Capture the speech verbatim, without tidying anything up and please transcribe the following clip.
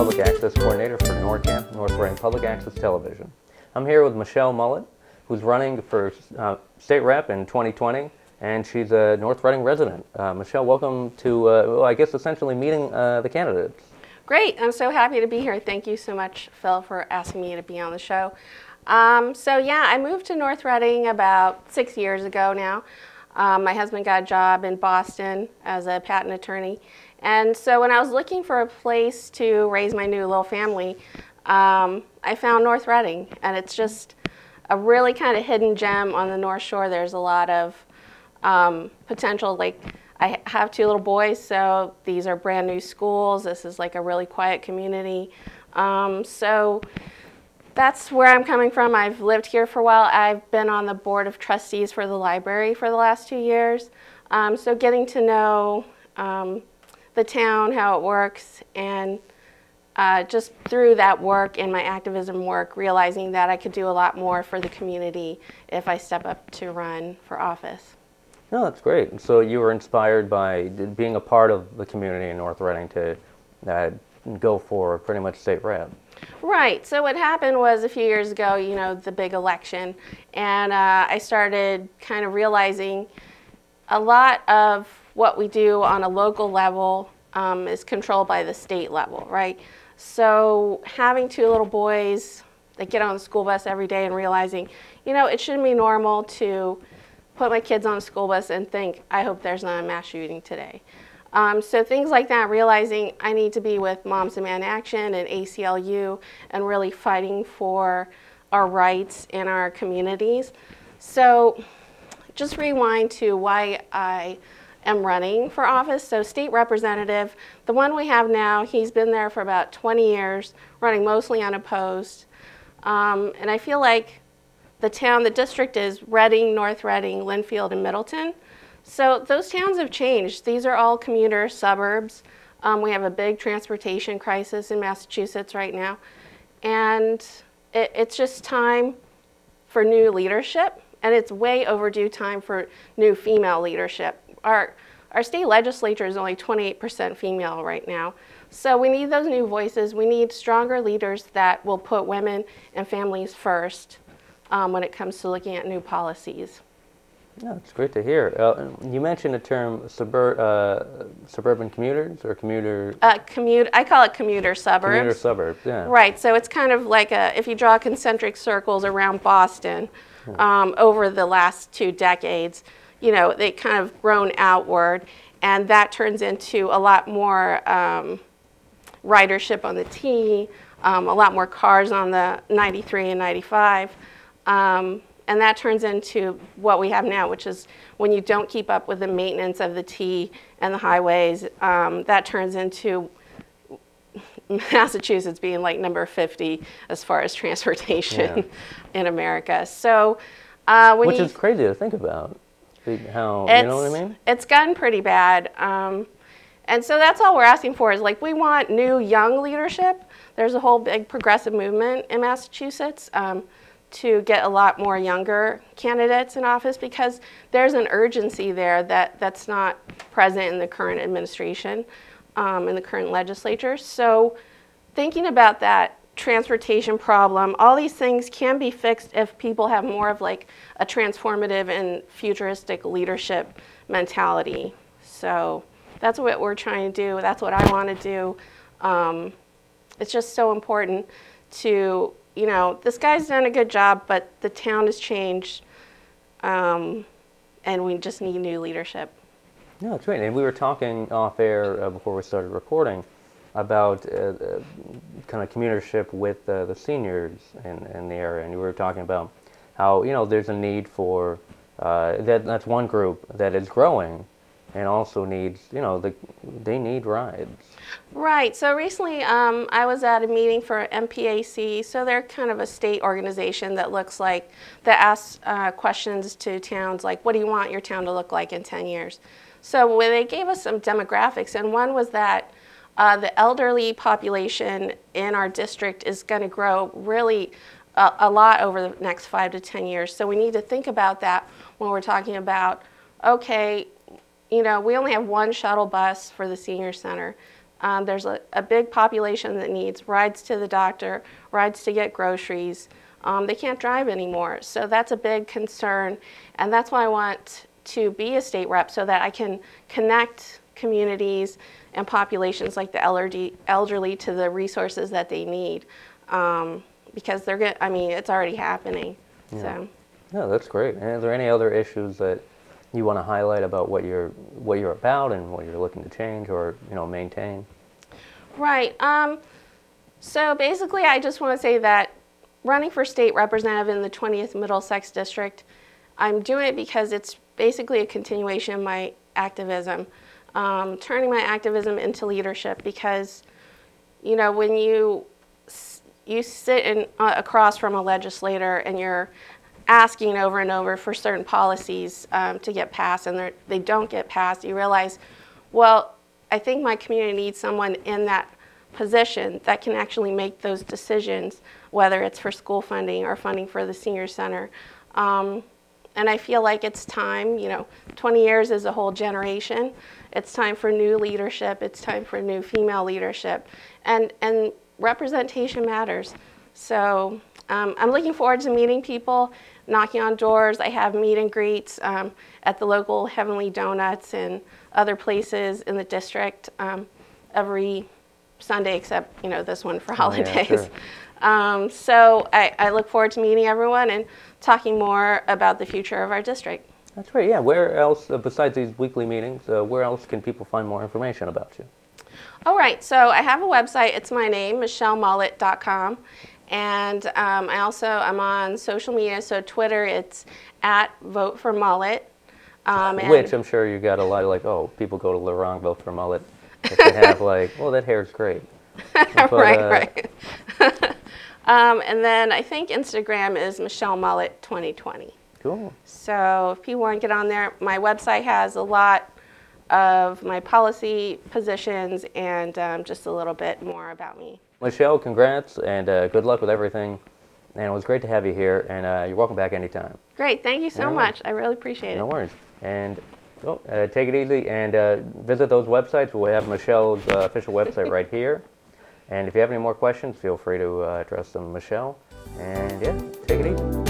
Public Access Coordinator for NORCAMP, North Reading Public Access Television. I'm here with Michelle Mullett, who's running for uh, state rep in twenty twenty, and she's a North Reading resident. Uh, Michelle, welcome to, uh, well, I guess, essentially meeting uh, the candidates. Great. I'm so happy to be here. Thank you so much, Phil, for asking me to be on the show. Um, so, yeah, I moved to North Reading about six years ago now. Um, my husband got a job in Boston as a patent attorney. And so when I was looking for a place to raise my new little family, um, I found North Reading. And it's just a really kind of hidden gem on the North Shore. There's a lot of um, potential. Like, I have two little boys, so these are brand new schools. This is like a really quiet community. Um, so that's where I'm coming from. I've lived here for a while. I've been on the board of trustees for the library for the last two years. Um, so getting to know um, the town, how it works, and uh, just through that work and my activism work, realizing that I could do a lot more for the community if I step up to run for office. No, that's great. So you were inspired by being a part of the community in North Reading to uh, go for pretty much state rep. Right. So what happened was a few years ago, you know, the big election, and uh, I started kind of realizing a lot of what we do on a local level um, is controlled by the state level, right? So having two little boys that get on the school bus every day and realizing, you know, it shouldn't be normal to put my kids on a school bus and think, I hope there's not a mass shooting today. Um, so things like that, realizing I need to be with Moms Demand Action and A C L U and really fighting for our rights in our communities. So just rewind to why I am running for office. So state representative, the one we have now, he's been there for about twenty years, running mostly unopposed. Um, and I feel like the town, the district is Reading, North Reading, Lynnfield, and Middleton. So those towns have changed. These are all commuter suburbs. Um, we have a big transportation crisis in Massachusetts right now. And it, it's just time for new leadership. And it's way overdue time for new female leadership. Our, our state legislature is only twenty-eight percent female right now. So we need those new voices. We need stronger leaders that will put women and families first um, when it comes to looking at new policies. Yeah, it's great to hear. Uh, you mentioned the term suburb, uh, suburban commuters or commuter. Uh, commute. I call it commuter suburbs. Commuter suburbs. Yeah. Right. So it's kind of like a, if you draw concentric circles around Boston, hmm. um, over the last two decades, you know, they kind of grown outward, and that turns into a lot more um, ridership on the T, um, a lot more cars on the ninety-three and ninety-five. Um, And that turns into what we have now, which is when you don't keep up with the maintenance of the T and the highways, um, that turns into Massachusetts being like number fifty as far as transportation yeah. in America. So, uh, when which you, is crazy to think about. How, you know what I mean? It's gotten pretty bad. Um, and so that's all we're asking for is, like, we want new young leadership. There's a whole big progressive movement in Massachusetts. Um, to get a lot more younger candidates in office, because there's an urgency there that, that's not present in the current administration, um, in the current legislature. So thinking about that transportation problem, all these things can be fixed if people have more of like a transformative and futuristic leadership mentality. So that's what we're trying to do. That's what I want to do. Um, it's just so important to, you know, this guy's done a good job, but the town has changed, um, and we just need new leadership. No, that's right. And we were talking off air uh, before we started recording about uh, uh, kind of commutership with uh, the seniors in, in the area, and we were talking about how, you know, there's a need for, uh, that that's one group that is growing and also needs, you know, the, they need rides. Right. So recently um, I was at a meeting for M PAC. So they're kind of a state organization that looks like, that asks uh, questions to towns like, what do you want your town to look like in ten years? So when they gave us some demographics, and one was that uh, the elderly population in our district is going to grow really a, a lot over the next five to ten years. So we need to think about that when we're talking about, okay, you know, we only have one shuttle bus for the senior center. Um, there's a, a big population that needs rides to the doctor, rides to get groceries. Um, they can't drive anymore. So that's a big concern. And that's why I want to be a state rep, so that I can connect communities and populations like the elderly to the resources that they need. Um, because they're good, I mean, it's already happening. Yeah. So. No, that's great. And is there any other issues that you want to highlight about what you're what you're about and what you're looking to change or, you know, maintain? Right. Um, so basically, I just want to say that running for state representative in the twentieth Middlesex district, I'm doing it because it's basically a continuation of my activism, um, turning my activism into leadership. Because, you know, when you you sit in, uh, across from a legislator and you're asking over and over for certain policies um, to get passed, and they don't get passed, you realize, well, I think my community needs someone in that position that can actually make those decisions, whether it's for school funding or funding for the senior center. Um, and I feel like it's time, you know, twenty years is a whole generation. It's time for new leadership. It's time for new female leadership. And, and representation matters. So um, I'm looking forward to meeting people, knocking on doors. I have meet and greets um, at the local Heavenly Donuts and other places in the district um, every Sunday, except, you know, this one for holidays. Oh, yeah, sure. Um, so I, I look forward to meeting everyone and talking more about the future of our district. That's right. Yeah. Where else, uh, besides these weekly meetings, uh, where else can people find more information about you? All right. So I have a website. It's my name, michelle mullett dot com. And um, I also, I'm on social media. So Twitter, it's at Vote for Mullett. Um, Which I'm sure you got a lot of, like, oh, people go to Laurent, vote for Mullett. If they have, like, well, that hair's great. But, right, uh, right. um, and then I think Instagram is michelle mullett twenty twenty. Cool. So if people want to get on there, my website has a lot of my policy positions and um, just a little bit more about me. Michelle, congrats, and uh, good luck with everything. And it was great to have you here, and uh, you're welcome back anytime. Great. Thank you so no much. Worries. I really appreciate no it. No worries. And oh, uh, take it easy, and uh, visit those websites. We'll have Michelle's uh, official website right here. And if you have any more questions, feel free to uh, address them to Michelle. And yeah, take it easy.